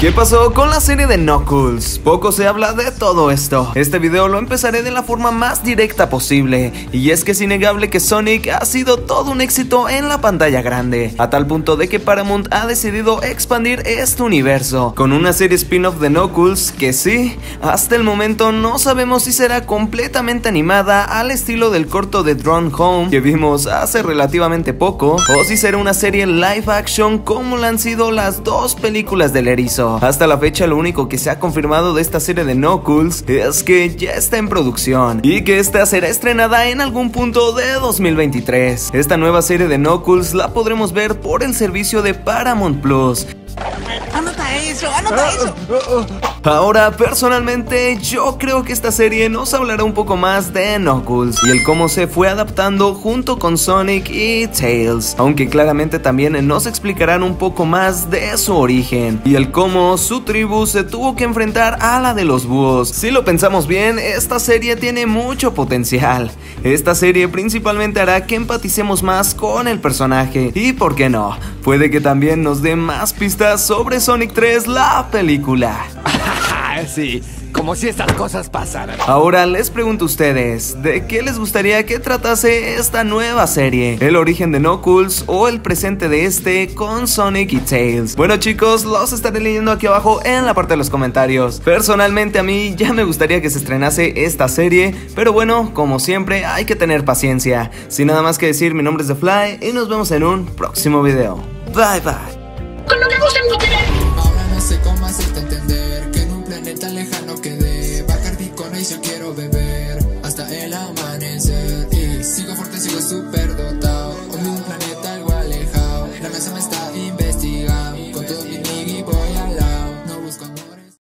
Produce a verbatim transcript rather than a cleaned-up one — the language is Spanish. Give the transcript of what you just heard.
¿Qué pasó con la serie de Knuckles? Poco se habla de todo esto. Este video lo empezaré de la forma más directa posible, y es que es innegable que Sonic ha sido todo un éxito en la pantalla grande, a tal punto de que Paramount ha decidido expandir este universo con una serie spin-off de Knuckles que sí, hasta el momento no sabemos si será completamente animada al estilo del corto de Drone Home que vimos hace relativamente poco, o si será una serie live action como la han sido las dos películas del erizo. Hasta la fecha lo único que se ha confirmado de esta serie de Knuckles es que ya está en producción y que esta será estrenada en algún punto de dos mil veintitrés. Esta nueva serie de Knuckles la podremos ver por el servicio de Paramount Plus. ¡Anota eso! ¡Anota eso! Ahora, personalmente, yo creo que esta serie nos hablará un poco más de Knuckles y el cómo se fue adaptando junto con Sonic y Tails, aunque claramente también nos explicarán un poco más de su origen y el cómo su tribu se tuvo que enfrentar a la de los búhos. Si lo pensamos bien, esta serie tiene mucho potencial. Esta serie principalmente hará que empaticemos más con el personaje y, ¿por qué no?, puede que también nos dé más pistas sobre Sonic tres, la película. Sí, como si estas cosas pasaran. Ahora les pregunto a ustedes, ¿de qué les gustaría que tratase esta nueva serie? ¿El origen de Knuckles o el presente de este con Sonic y Tails? Bueno chicos, los estaré leyendo aquí abajo en la parte de los comentarios. Personalmente a mí ya me gustaría que se estrenase esta serie, pero bueno, como siempre hay que tener paciencia. Sin nada más que decir, mi nombre es The Fly y nos vemos en un próximo video. Bye bye.